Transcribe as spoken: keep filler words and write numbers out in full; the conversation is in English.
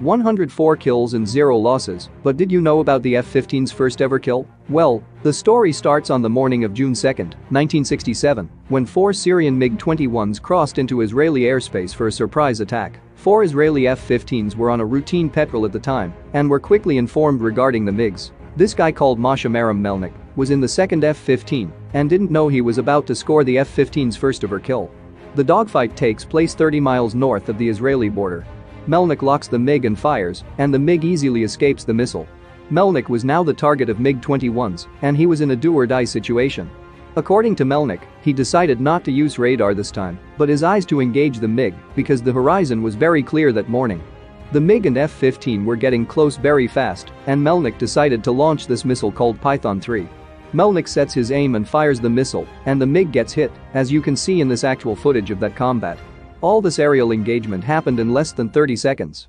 one hundred four kills and zero losses, but did you know about the F fifteen's first ever kill? Well, the story starts on the morning of June second, nineteen sixty-seven, when four Syrian MiG twenty-ones crossed into Israeli airspace for a surprise attack. Four Israeli F fifteens were on a routine patrol at the time and were quickly informed regarding the MiGs. This guy called Moshe Merom Melnik was in the second F fifteen and didn't know he was about to score the F fifteen's first ever kill. The dogfight takes place thirty miles north of the Israeli border. Melnik locks the MiG and fires, and the MiG easily escapes the missile. Melnik was now the target of MiG twenty-ones, and he was in a do-or-die situation. According to Melnik, he decided not to use radar this time, but his eyes to engage the MiG because the horizon was very clear that morning. The MiG and F fifteen were getting close very fast, and Melnik decided to launch this missile called Python three. Melnik sets his aim and fires the missile, and the MiG gets hit, as you can see in this actual footage of that combat. All this aerial engagement happened in less than thirty seconds.